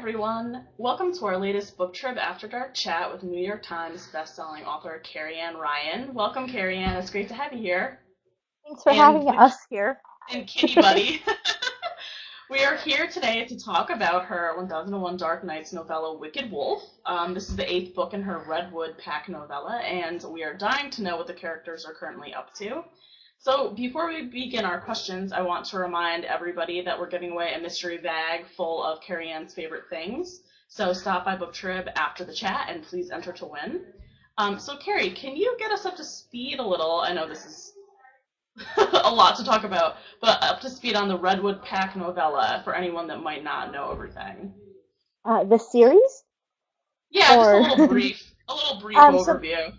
everyone. Welcome to our latest Book Trip After Dark chat with New York Times bestselling author Carrie Ann Ryan. Welcome, Carrie Ann. It's great to have you here. Thanks for having us here. And Kitty Buddy. We are here today to talk about her 1001 Dark Nights novella, Wicked Wolf. This is the 8th book in her Redwood Pack novella, and we are dying to know what the characters are currently up to. So before we begin our questions, I want to remind everybody that we're giving away a mystery bag full of Carrie Ann's favorite things. So stop by Book Trib after the chat and please enter to win. So Carrie, can you get us up to speed a little? I know this is a lot to talk about, but up to speed on the Redwood Pack novella for anyone that might not know everything. The series? Yeah, or... just a little brief overview.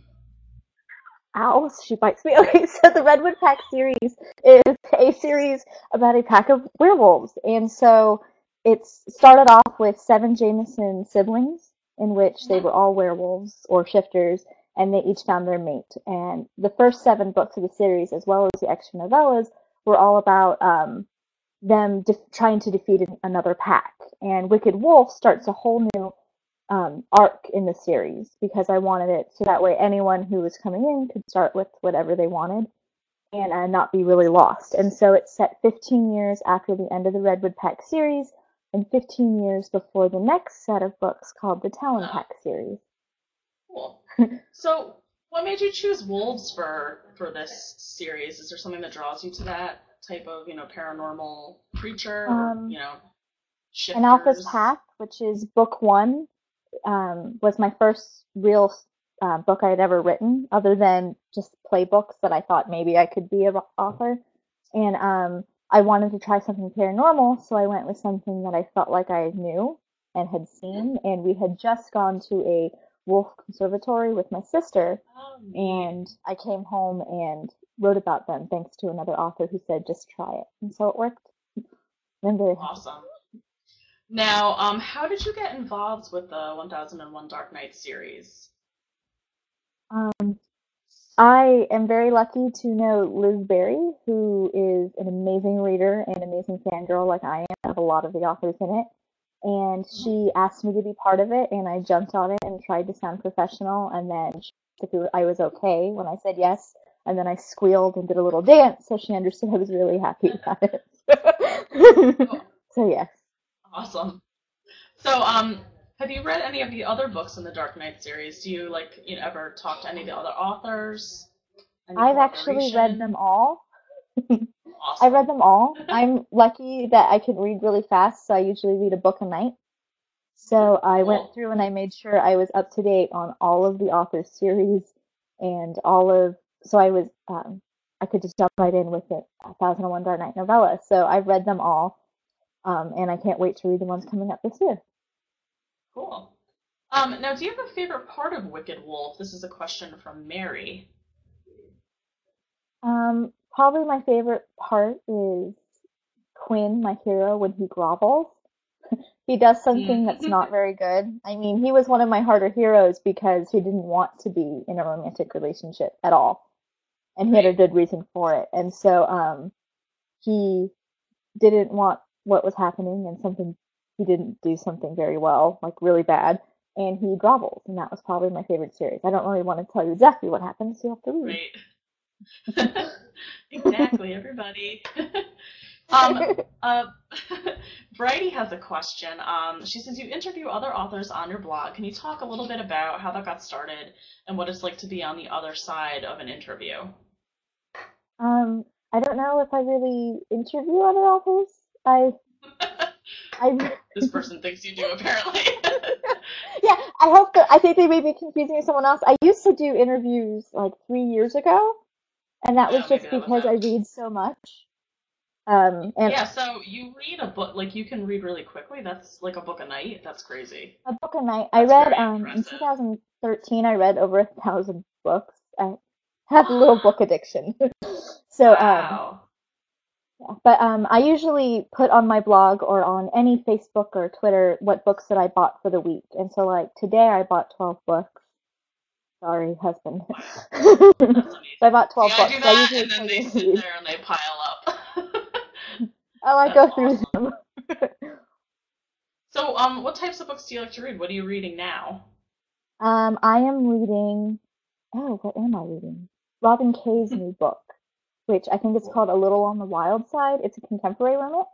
Ow, she bites me. Okay, so the Redwood Pack series is a series about a pack of werewolves. And so it started off with 7 Jameson siblings, in which they were all werewolves or shifters, and they each found their mate. And the first 7 books of the series, as well as the extra novellas, were all about them trying to defeat another pack. And Wicked Wolf starts a whole new arc in the series, because I wanted it so that way anyone who was coming in could start with whatever they wanted and not be really lost. And so it's set 15 years after the end of the Redwood Pack series and 15 years before the next set of books called the Talon Pack series. Cool. So what made you choose wolves for this series? Is there something that draws you to that type of, you know, paranormal creature, or, you know, shifters? An Alpha's Path, which is book 1. Was my first real book I had ever written, other than just playbooks that I thought maybe I could be an author. And I wanted to try something paranormal, so I went with something that I felt like I knew and had seen. And we had just gone to a wolf conservatory with my sister, and I came home and wrote about them, thanks to another author who said, just try it. And so it worked. I'm very happy. Awesome. Now, how did you get involved with the 1001 Dark Nights series? I am very lucky to know Liz Berry, who is an amazing reader and amazing fangirl like I am of a lot of the authors in it. And she asked me to be part of it, and I jumped on it and tried to sound professional. And then she asked if I was okay when I said yes. And then I squealed and did a little dance, so she understood I was really happy about it. Cool. So, yes. Awesome. So, have you read any of the other books in the Dark Knight series? Do you, like, you know, ever talk to any of the other authors? I've actually read them all. Awesome. I read them all. I'm lucky that I can read really fast, so I usually read a book a night. So I went through and I made sure I was up to date on all of the author series and all of, so I was, I could just jump right in with the 1001 Dark Night novella. So I've read them all. And I can't wait to read the ones coming up this year. Cool. Now, do you have a favorite part of Wicked Wolf? This is a question from Mary. Probably my favorite part is Quinn, my hero, when he grovels. He does something that's not very good. I mean, he was one of my harder heroes because he didn't want to be in a romantic relationship at all. And he had a good reason for it. And so he didn't want what was happening, and he didn't do something very well, like really bad, and he grovels, and that was probably my favorite series. I don't really want to tell you exactly what happens, so you have to read. Right. Exactly, everybody. Brady has a question. She says, you interview other authors on your blog. Can you talk a little bit about how that got started and what it's like to be on the other side of an interview? I don't know if I really interview other authors. This person thinks you do, apparently. Yeah, I think they may be confusing with someone else. I used to do interviews like 3 years ago, and that was just because I read so much. So you read a book, like you can read really quickly. That's like a book a night. That's crazy. A book a night. That's I read in 2013. I read over 1,000 books. I have a little book addiction. So. Wow. But I usually put on my blog or on any Facebook or Twitter what books that I bought for the week. And so, like, today I bought 12 books. Sorry, husband. Wow. So I bought 12 books. I do that, and then they sit there and they pile up. I go through them. So So, what types of books do you like to read? What are you reading now? I am reading, what am I reading? Robin Kay's new book, which I think is called A Little on the Wild Side. It's a contemporary romance.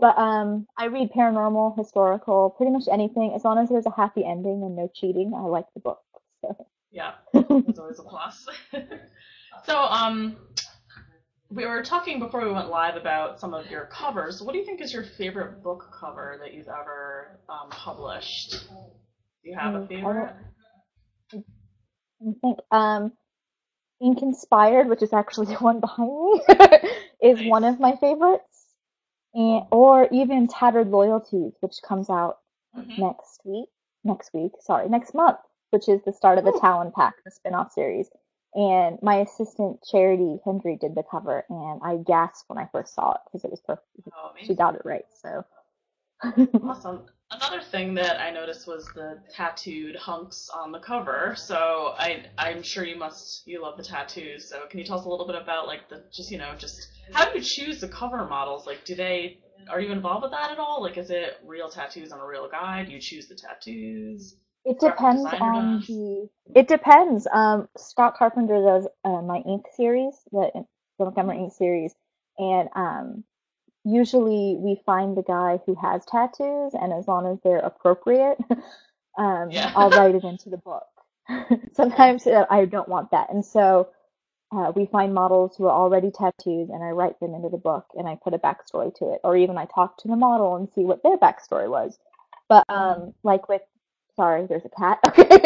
But I read paranormal, historical, pretty much anything. As long as there's a happy ending and no cheating, I like the book. So. Yeah, it's always a plus. So we were talking before we went live about some of your covers. What do you think is your favorite book cover that you've ever published? Do you have a favorite? I think Inconspired, which is actually the one behind me, is one of my favorites. And, or even Tattered Loyalties, which comes out next month, which is the start of the Talon Pack, the spin-off series. And my assistant, Charity Hendry, did the cover, and I gasped when I first saw it because it was perfect. Oh, she got it right, so. Awesome. Another thing that I noticed was the tattooed hunks on the cover. So I'm sure you love the tattoos. So can you tell us a little bit about how do you choose the cover models? Like, are you involved with that at all? Like, is it real tattoos on a real guy? Do you choose the tattoos? It depends. Scott Carpenter does my ink series, the Montgomery ink series, and usually we find the guy who has tattoos, and as long as they're appropriate, I'll write it into the book. Sometimes I don't want that. And so we find models who are already tattooed, and I write them into the book, and I put a backstory to it. Or even I talk to the model and see what their backstory was. But sorry, there's a cat. Okay.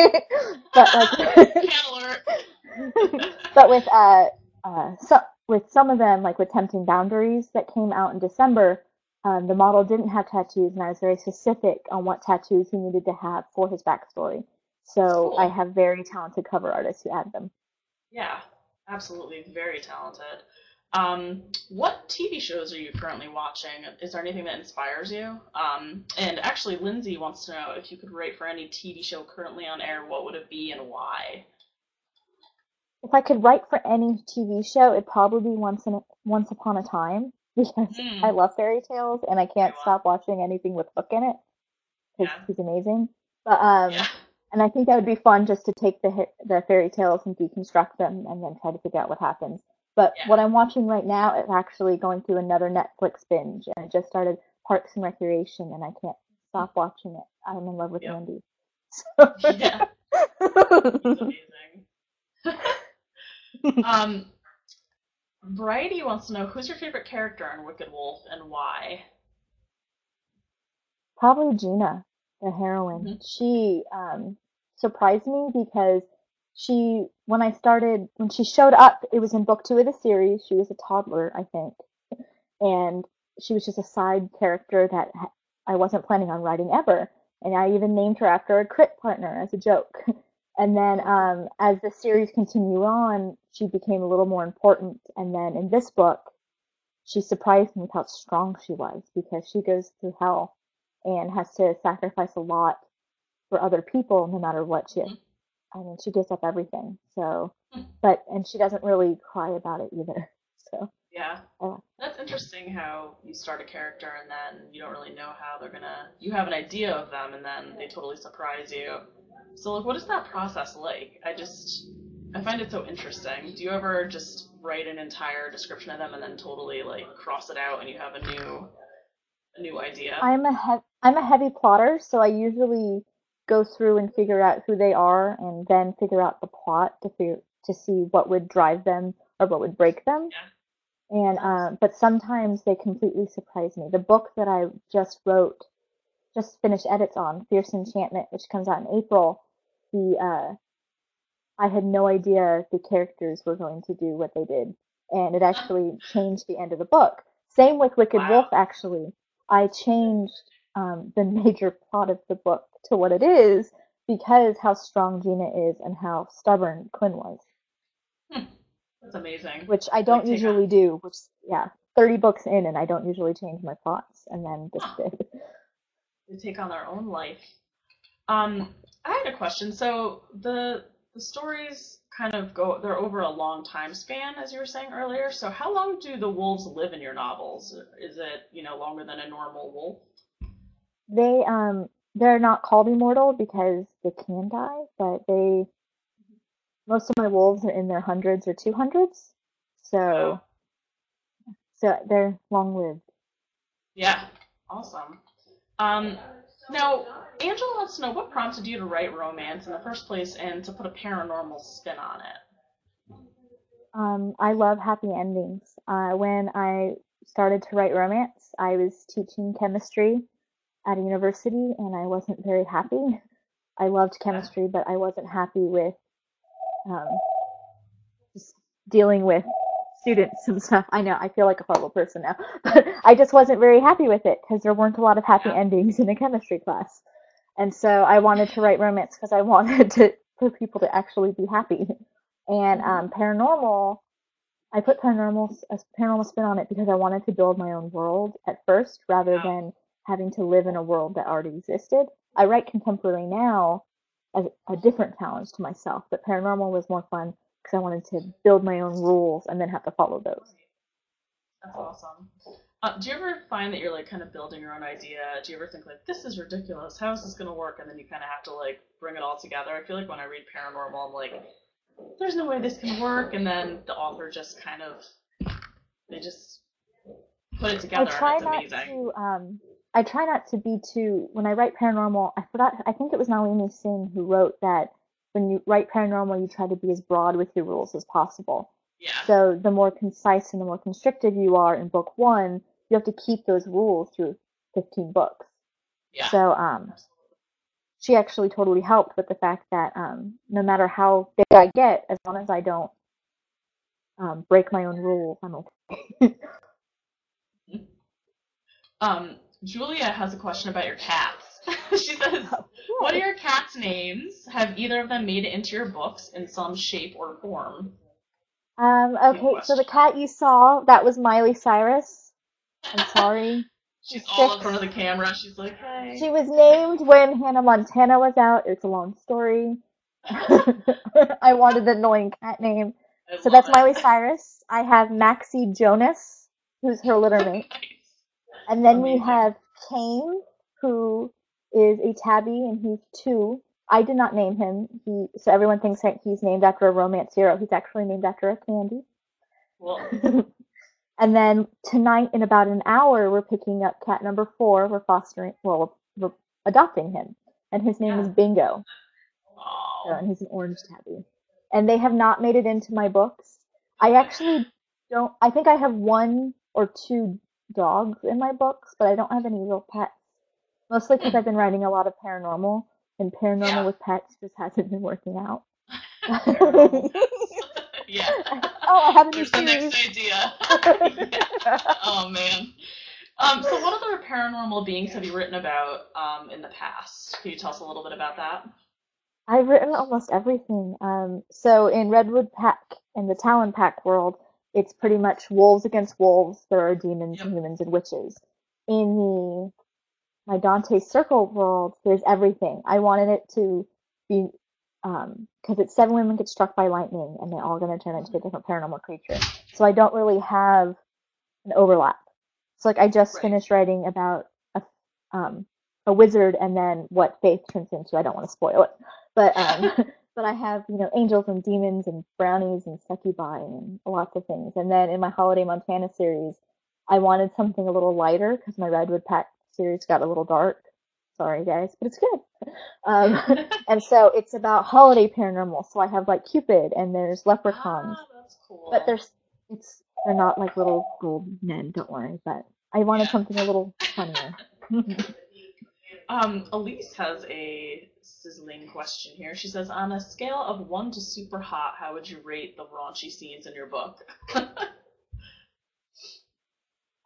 With some of them, like with Tempting Boundaries that came out in December, the model didn't have tattoos, and I was very specific on what tattoos he needed to have for his backstory. So cool. I have very talented cover artists who add them. Yeah, absolutely. Very talented. What TV shows are you currently watching? Is there anything that inspires you? And actually, Lindsay wants to know if you could rate for any TV show currently on air, what would it be and why? If I could write for any TV show, it'd probably be Once Upon a Time, because I love fairy tales and I can't stop watching anything with Hook in it, because he's amazing. But and I think that would be fun just to take the fairy tales and deconstruct them and then try to figure out what happens. But what I'm watching right now is actually going through another Netflix binge, and I just started Parks and Recreation, and I can't stop watching it. I'm in love with Andy. So. Yeah, he's amazing. Variety wants to know, who's your favorite character in Wicked Wolf and why? Probably Gina, the heroine. Mm-hmm. She surprised me because when she showed up, it was in book 2 of the series. She was a toddler, I think, and she was just a side character that I wasn't planning on writing ever, and I even named her after a crit partner as a joke. And then as the series continued on, she became a little more important. And then in this book, she surprised me with how strong she was, because she goes through hell and has to sacrifice a lot for other people, no matter what she is. I mean, she gives up everything. So, and she doesn't really cry about it either. So yeah, that's interesting how you start a character and then you don't really know how you have an idea of them and then they totally surprise you. So, like, what is that process like? I find it so interesting. Do you ever just write an entire description of them and then totally, like, cross it out and you have a new idea? I'm a heavy plotter, so I usually go through and figure out who they are and then figure out the plot to see what would drive them or what would break them. Yeah. And but sometimes they completely surprise me. The book that I just wrote, just finished edits on, Fierce Enchantment, which comes out in April, I had no idea the characters were going to do what they did, and it actually changed the end of the book. Same with Wicked Wolf, actually. I changed the major plot of the book to what it is because how strong Gina is and how stubborn Quinn was. That's amazing. Which I don't usually do, 30 books in, and I don't usually change my plots, and then this did. To take on our own life. I had a question. So the stories kind of they're over a long time span, as you were saying earlier. So how long do the wolves live in your novels? Is it, longer than a normal wolf? They're not called immortal because they can die, but they most of my wolves are in their 100s or 200s, so they're long-lived. Yeah, awesome. Now, Angela wants to know what prompted you to write romance in the first place and to put a paranormal spin on it. I love happy endings. When I started to write romance, I was teaching chemistry at a university, and I wasn't very happy. I loved chemistry, but I wasn't happy with just dealing with students and stuff. I know, I feel like a horrible person now, but I just wasn't very happy with it because there weren't a lot of happy endings in a chemistry class. And so I wanted to write romance because I wanted for people to actually be happy. And I put a paranormal spin on it because I wanted to build my own world at first rather than having to live in a world that already existed. I write contemporary now as a different challenge to myself, but paranormal was more fun because I wanted to build my own rules and then have to follow those. That's awesome. Do you ever find that you're like kind of building your own idea? Do you ever think like, this is ridiculous, how is this going to work? And then you kind of have to like bring it all together. I feel like when I read paranormal, I'm like, there's no way this can work. And then the author just kind of, they just put it together and it's amazing. I try not to be too, when I write paranormal, I think it was Nalini Singh who wrote that when you write paranormal, you try to be as broad with your rules as possible. Yeah. So the more concise and the more constrictive you are in book one, you have to keep those rules through 15 books. Yeah. So she actually totally helped with the fact that no matter how big I get, as long as I don't break my own rules, I'm okay. Julia has a question about your cats. She says, what are your cats' names? Have either of them made it into your books in some shape or form? Okay, so the cat you saw, that was Miley Cyrus. I'm sorry. She's all in front of the camera. She's like, hey. She was named when Hannah Montana was out. It's a long story. I wanted an annoying cat name. So that's Miley Cyrus. I have Maxie Jonas, who's her litter mate. And then we have Kane, who is a tabby, and he's 2. I did not name him. So everyone thinks that he's named after a romance hero. He's actually named after a candy. Well. And then tonight, in about an hour, we're picking up cat number 4. We're we're adopting him. And his name is Bingo. Oh. So, and he's an orange tabby. And they have not made it into my books. I actually don't. I think I have 1 or 2 dogs in my books, but I don't have any real pets, mostly because I've been writing a lot of paranormal, and paranormal with pets just hasn't been working out. Yeah. Oh, I have a new series. There's the next idea. Yeah. Oh man. So what other paranormal beings have you written about in the past? Can you tell us a little bit about that? I've written almost everything. So in Redwood Pack, in the Talon Pack world, it's pretty much wolves against wolves. There are demons and humans and witches. In my Dante Circle world, there's everything. I wanted it to be, because it's 7 women get struck by lightning, and they're all going to turn into a different paranormal creature. So I don't really have an overlap. So like I just finished writing about a wizard and then what faith turns into. I don't want to spoil it, but. But I have, angels and demons and brownies and succubi and lots of things. And then in my Holiday Montana series, I wanted something a little lighter because my Redwood Pack series got a little dark. Sorry, guys, but it's good. And so it's about holiday paranormal. So I have like Cupid and there's leprechauns. Ah, that's cool. But they're not like little gold men. Don't worry. But I wanted something a little funnier. Elise has a sizzling question here. She says, on a scale of 1 to super hot, how would you rate the raunchy scenes in your book?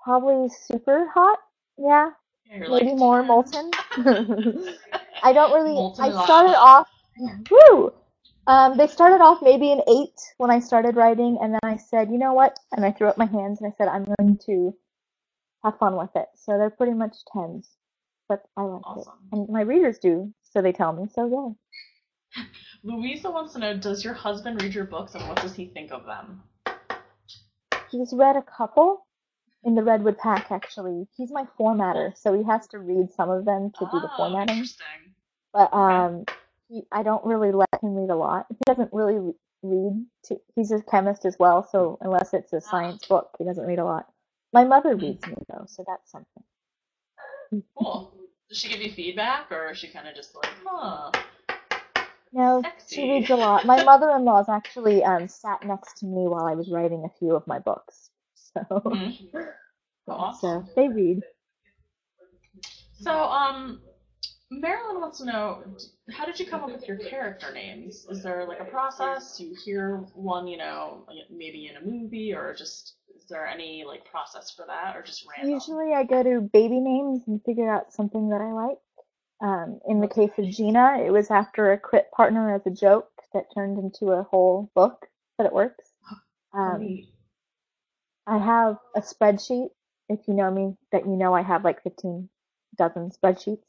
Probably super hot, yeah. Maybe like, more molten. I don't really... They started off maybe an 8 when I started writing, and then I said, you know what? And I threw up my hands and I said, I'm going to have fun with it. So they're pretty much 10s. But I like it. And my readers do, so they tell me, so yeah. Louisa wants to know, does your husband read your books, and what does he think of them? He's read a couple. in the Redwood Pack, actually. He's my formatter, so he has to read some of them to do the formatting. Interesting. But I don't really let him read a lot. He doesn't really read. He's a chemist as well, so unless it's a science book, he doesn't read a lot. My mother reads me, though, so that's something. Cool. Does she give you feedback, or is she kind of just like, huh? No, sexy. She reads a lot. My mother-in-law's actually sat next to me while I was writing a few of my books. So, awesome. So they read. So, Marilyn wants to know, how did you come up with your character names? Is there like a process? Do you hear one, you know, maybe in a movie, or just is there any like process for that, or just random? Usually I go to baby names and figure out something that I like. In the case of Gina, it was after a crit partner as a joke that turned into a whole book, but it works. I have a spreadsheet, if you know me, that you know I have like 15 dozen spreadsheets,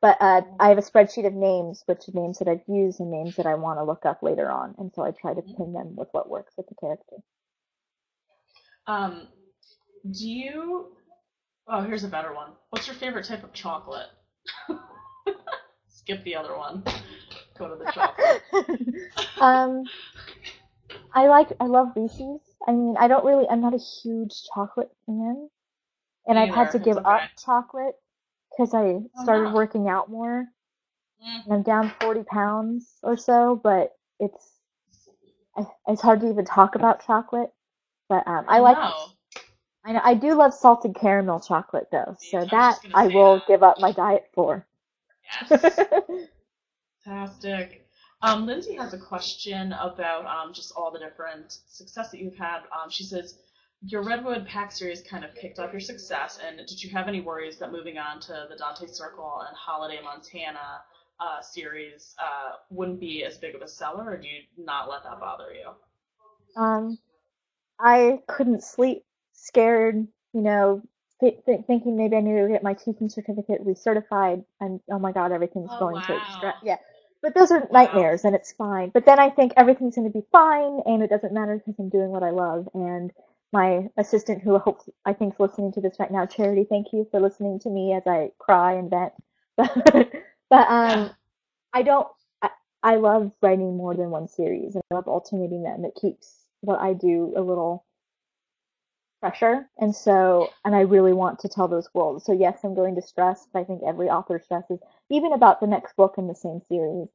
but I have a spreadsheet of names, which are names that I've used and names that I want to look up later on, and so I try to pin them with what works with the character. Oh, here's a better one. What's your favorite type of chocolate? Skip the other one. Go to the chocolate. I love Reese's. I mean, I'm not a huge chocolate fan, and I've had to give up chocolate because I started working out more, and I'm down 40 pounds or so. But it's hard to even talk about chocolate. But I know I do love salted caramel chocolate though, so that I will give up my diet for. Yes. Fantastic. Lindsay has a question about just all the different success that you've had. She says, your Redwood Pack series kind of picked up your success, and did you have any worries that moving on to the Dante Circle and Holiday Montana series wouldn't be as big of a seller, or do you not let that bother you? I couldn't sleep, scared, you know, thinking maybe I need to get my teaching certificate recertified, and oh my God, everything's going to extract. Yeah. But those are nightmares, and it's fine. But then I think everything's going to be fine, and it doesn't matter because I'm doing what I love. And my assistant, who I think is listening to this right now, Charity, thank you for listening to me as I cry and vent. I love writing more than one series, and I love alternating them. It keeps what I do a little fresher, and I really want to tell those worlds. So yes, I'm going to stress, but I think every author stresses, even about the next book in the same series.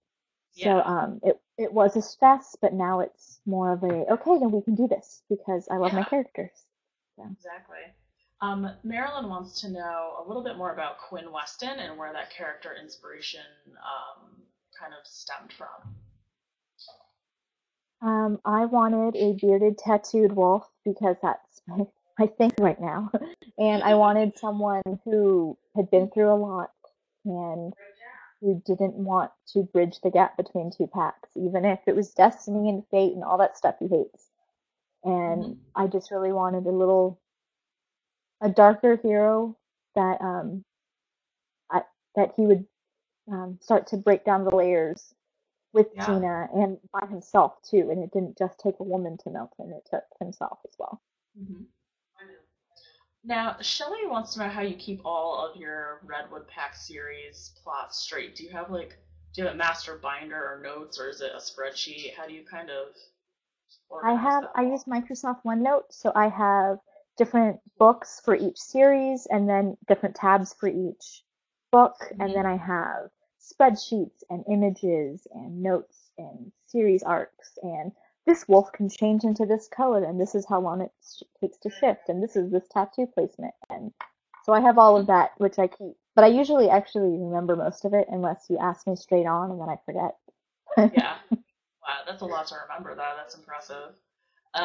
Yeah. So it was a stress, but now it's more of a, okay, then we can do this because I love my characters. So. Exactly. Marilyn wants to know a little bit more about Quinn Weston and where that character inspiration kind of stemmed from. I wanted a bearded, tattooed wolf because that's my thing right now. And I wanted someone who had been through a lot and who didn't want to bridge the gap between two packs, even if it was destiny and fate and all that stuff he hates. And I just really wanted a darker hero that that he would start to break down the layers with Gina and by himself too, and it didn't just take a woman to melt him; it took himself as well. Mm-hmm. Now, Shelley wants to know how you keep all of your Redwood Pack series plots straight. Do you have a master binder or notes, or is it a spreadsheet? How do you kind of organize that? I use Microsoft OneNote, so I have different books for each series, and then different tabs for each book, and then I have spreadsheets and images and notes and series arcs, and this wolf can change into this color, and this is how long it takes to shift, and this is this tattoo placement, and so I have all of that, which I keep, but I usually actually remember most of it unless you ask me straight on, and then I forget. Yeah, wow, that's a lot to remember though. That's impressive.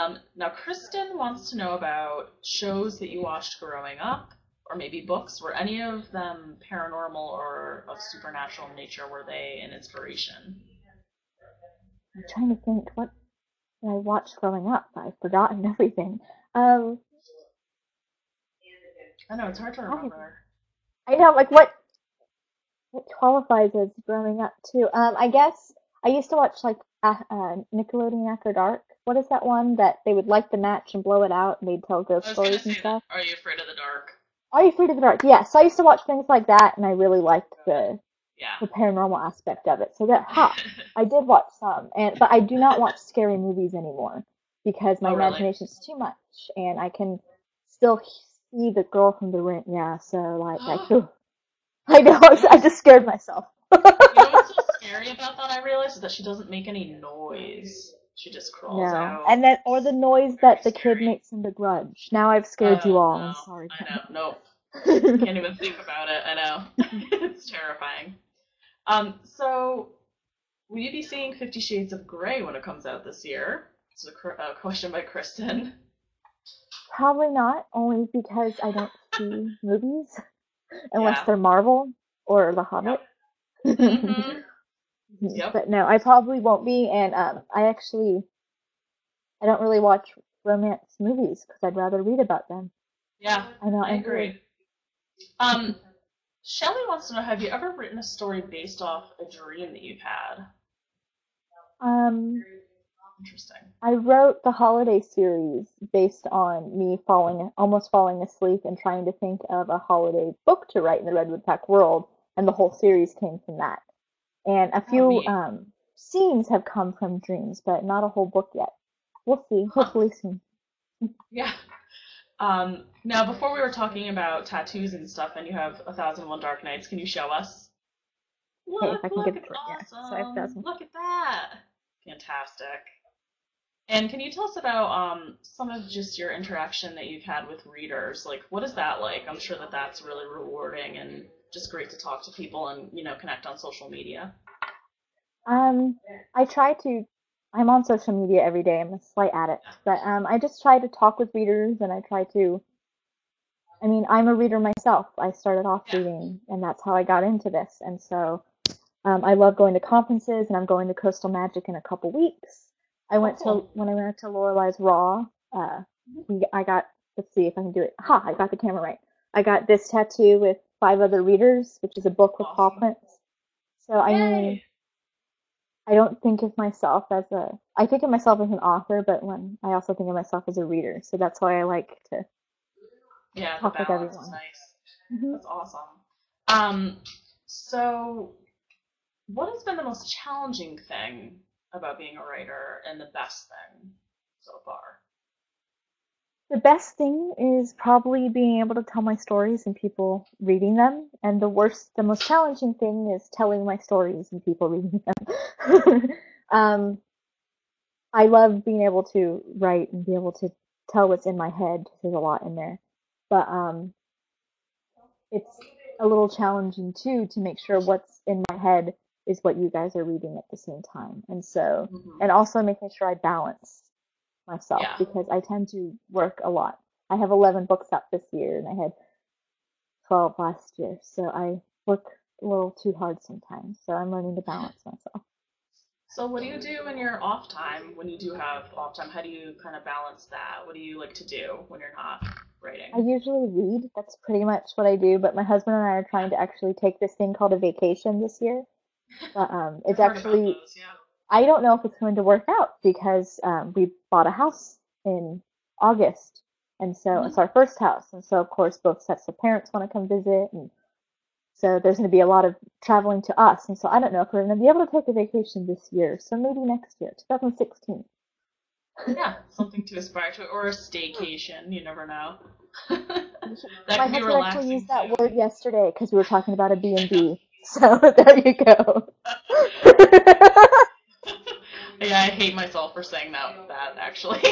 Now Kristen wants to know about shows that you watched growing up, or maybe books. Were any of them paranormal or of supernatural nature? Were they an inspiration? I'm trying to think what I watched growing up. I've forgotten everything. I know, it's hard to remember. I know, like what qualifies as growing up too? I guess I used to watch like Nickelodeon After Dark, what is that one that they would light the match and blow it out and they'd tell ghost stories and stuff? Are You Afraid of the Dark? Are You Afraid of the Dark? Yeah, so I used to watch things like that, and I really liked the paranormal aspect of it. So that, I did watch some, but I do not watch scary movies anymore because my imagination's too much, and I can still see the girl from The Rent. Yeah, so like I know, I just scared myself. You know what's so scary about that? I realized is that she doesn't make any noise. She just crawls out. And then, or the noise that the kid makes in The Grudge. Now I've scared you all. I'm sorry. I know. Nope. Can't even think about it. I know. It's terrifying. So, will you be seeing 50 Shades of Grey when it comes out this year? It's a question by Kristen. Probably not, only because I don't see movies unless they're Marvel or The Hobbit. Yep. Mm-hmm. Yep. But no, I probably won't be, and I don't really watch romance movies because I'd rather read about them. Yeah, I know. I agree. Shelley wants to know: have you ever written a story based off a dream that you've had? Interesting. I wrote the Holiday series based on me almost falling asleep and trying to think of a holiday book to write in the Redwood Pack world, and the whole series came from that. And a few scenes have come from dreams, but not a whole book yet. We'll see. Hopefully soon. Yeah. Now, before we were talking about tattoos and stuff, and you have 1001 Dark Nights. Can you show us? Look, awesome. Look at that. Fantastic. And can you tell us about some of just your interaction that you've had with readers? Like, what is that like? I'm sure that that's really rewarding and just great to talk to people and, connect on social media. I'm on social media every day. I'm a slight addict, but I just try to talk with readers, and I'm a reader myself. I started off reading, and that's how I got into this. And so I love going to conferences, and I'm going to Coastal Magic in a couple weeks. When I went to Lorelei's Raw, I got the camera right. I got this tattoo with 5 other readers, which is a book with paw prints. So I don't think of myself I think of myself as an author, but when I also think of myself as a reader. So that's why I like to talk with everyone. Is nice. Mm-hmm. That's awesome. So what has been the most challenging thing about being a writer and the best thing so far? The best thing is probably being able to tell my stories and people reading them. And the most challenging thing is telling my stories and people reading them. I love being able to write and be able to tell what's in my head. There's a lot in there. But it's a little challenging, too, to make sure what's in my head is what you guys are reading at the same time. And so, and also making sure I balance myself because I tend to work a lot. I have 11 books out this year, and I had 12 last year, so I work a little too hard sometimes, so I'm learning to balance myself. So what do you do when you're off time, when you do have off time? How do you kind of balance that? What do you like to do when you're not writing? I usually read. That's pretty much what I do, but my husband and I are trying to actually take this thing called a vacation this year. But, it's actually... I don't know if it's going to work out because we bought a house in August, and so it's our first house. And so, of course, both sets of parents want to come visit, and so there's going to be a lot of traveling to us. And so I don't know if we're going to be able to take a vacation this year, so maybe next year, 2016. Yeah, something to aspire to, or a staycation, you never know. My husband actually used that word yesterday because we were talking about a B&B, so there you go. Yeah, I hate myself for saying that actually.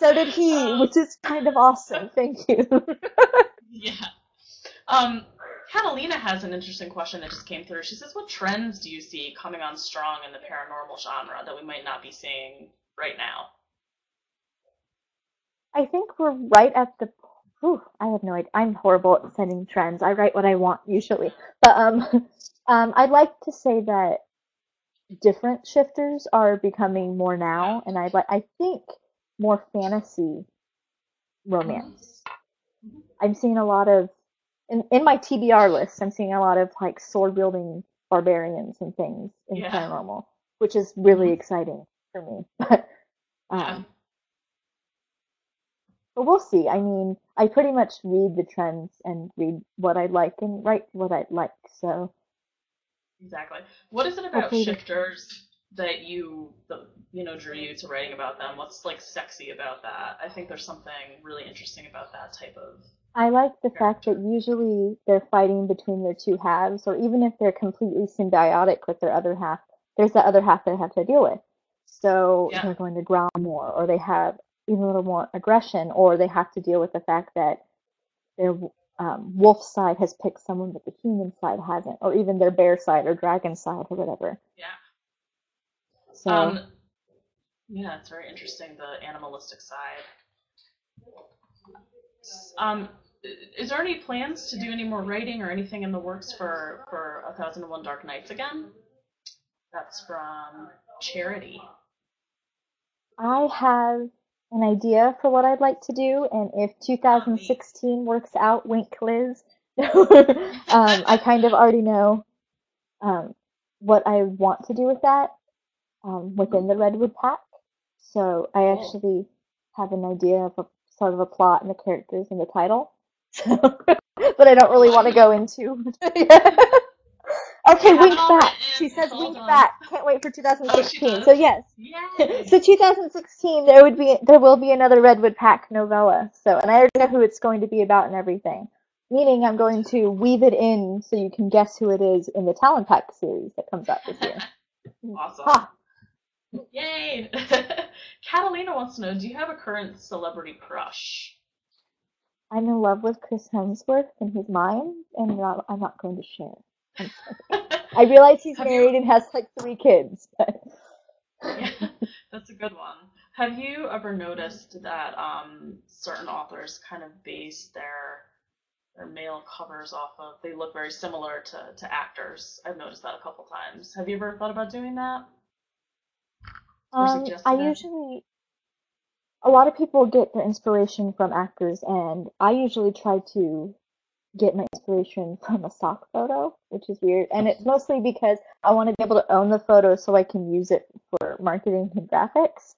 So did he, which is kind of awesome. Thank you. Yeah. Catalina has an interesting question that just came through. She says, what trends do you see coming on strong in the paranormal genre that we might not be seeing right now? I think we're right at the... I have no idea. I'm horrible at setting trends. I write what I want usually. But I'd like to say that different shifters are becoming more now, and I think more fantasy romance. I'm seeing a lot of in my TBR list. I'm seeing a lot of like sword wielding barbarians and things in paranormal, which is really exciting for me. But But we'll see. I mean, I pretty much read the trends and read what I like and write what I like. So exactly. What is it about shifters that drew you to writing about them? What's like sexy about that? I think there's something really interesting about that type of. I like the fact that usually they're fighting between their two halves, or even if they're completely symbiotic with their other half, there's the other half they have to deal with. So they're going to growl more, or they have even a little more aggression, or they have to deal with the fact that their wolf side has picked someone but the human side hasn't, or even their bear side or dragon side or whatever. Yeah. So it's very interesting, the animalistic side. Is there any plans to do any more writing or anything in the works for 1001 Dark Nights again? That's from Charity. I have an idea for what I'd like to do, and if 2016 works out, wink Liz, I kind of already know what I want to do with that within the Redwood Pack. So I actually have an idea of sort of a plot and the characters and the title, but I don't really want to go into. Okay, wink back. She says wink back. Can't wait for 2016. Oh, so yes. Yay. So 2016, there will be another Redwood Pack novella. So, and I already know who it's going to be about and everything. Meaning, I'm going to weave it in so you can guess who it is in the Talon Pack series that comes out this year. Awesome. Ha. Yay! Catalina wants to know, do you have a current celebrity crush? I'm in love with Chris Hemsworth, and he's mine, and I'm not going to share. I realize he's married and has like 3 kids. But... yeah, that's a good one. Have you ever noticed that certain authors kind of base their male covers off of, they look very similar to actors? I've noticed that a couple times. Have you ever thought about doing that? A lot of people get their inspiration from actors, and I usually try to get my inspiration from a stock photo, which is weird. And it's mostly because I want to be able to own the photo so I can use it for marketing and graphics.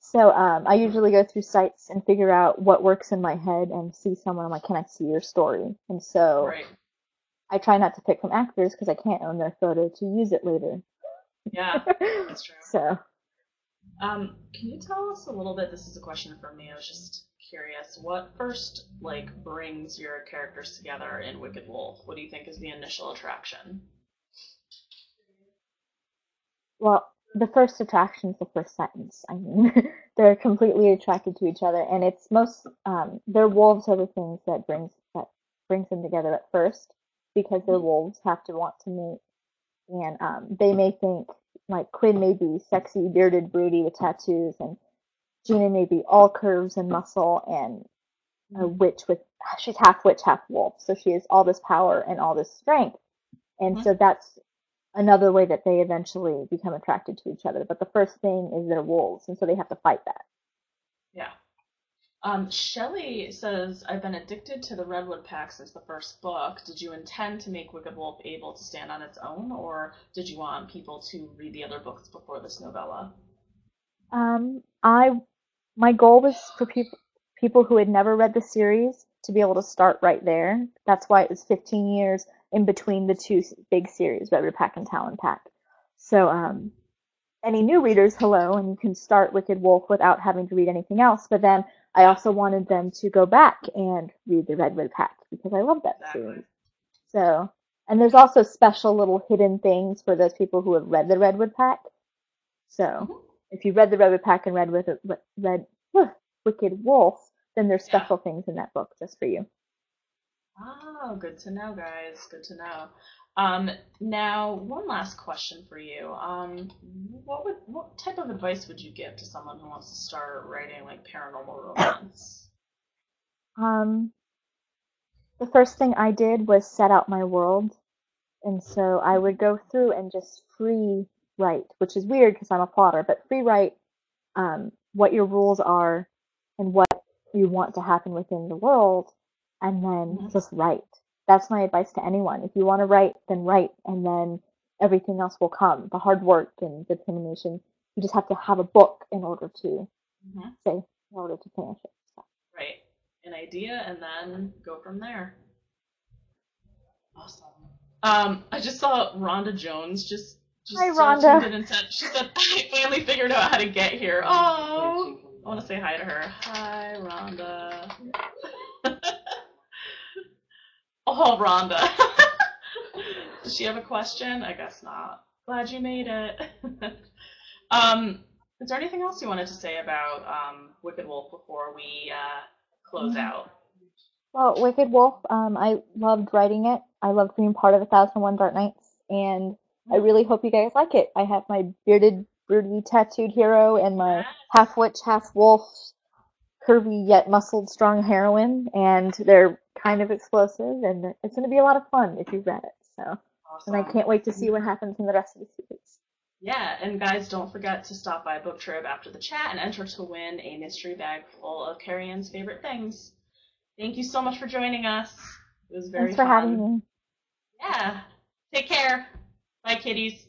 So I usually go through sites and figure out what works in my head and see someone. I'm like, can I see your story? And so I try not to pick from actors because I can't own their photo to use it later. Yeah, that's true. So. Can you tell us a little bit, this is a question from me, I was just curious, what first, brings your characters together in Wicked Wolf? What do you think is the initial attraction? Well, the first attraction is the first sentence. I mean, they're completely attracted to each other, and it's most, their wolves are the things that brings them together at first, because their wolves have to want to mate, and they may think, Quinn may be sexy, bearded, broody with tattoos, and Gina may be all curves and muscle, and a witch she's half witch, half wolf, so she has all this power and all this strength, and so that's another way that they eventually become attracted to each other. But the first thing is they're wolves, and so they have to fight that. Yeah. Shelley says, I've been addicted to the Redwood Pack since the first book. Did you intend to make Wicked Wolf able to stand on its own, or did you want people to read the other books before this novella? My goal was for people who had never read the series to be able to start right there. That's why it was 15 years in between the two big series, Redwood Pack and Talon Pack. So, any new readers, hello, and you can start Wicked Wolf without having to read anything else, but then I also wanted them to go back and read the Redwood Pack because I love that series. So, and there's also special little hidden things for those people who have read the Redwood Pack. So, if you read the Redwood Pack and read Wicked Wolf, then there's special things in that book just for you. Oh, good to know, guys. Good to know. Now, one last question for you. What type of advice would you give to someone who wants to start writing paranormal romance? The first thing I did was set out my world, and so I would go through and just free write, which is weird because I'm a plotter, but free write what your rules are and what you want to happen within the world, and then just write. That's my advice to anyone. If you want to write, then write, and then everything else will come. The hard work and determination. You just have to have a book in order to say in order to finish it. So. Right. An idea and then go from there. Awesome. I just saw Rhonda Jones just hi, Rhonda. She said, I finally figured out how to get here. Oh, I want to say hi to her. Hi, Rhonda. Oh, Rhonda. Does she have a question? I guess not. Glad you made it. Is there anything else you wanted to say about Wicked Wolf before we close out? Well, Wicked Wolf, I loved writing it. I loved being part of 1001 Dark Nights, and I really hope you guys like it. I have my bearded, brutally tattooed hero and my half witch, half wolf, curvy yet muscled, strong heroine, and they're kind of explosive, and it's going to be a lot of fun if you've read it. So, awesome. And I can't wait to see what happens in the rest of the series. Yeah, and guys, don't forget to stop by Book Trib after the chat and enter to win a mystery bag full of Carrie Ann's favorite things. Thank you so much for joining us. It was very fun. Thanks for having me. Yeah. Take care. Bye, kitties.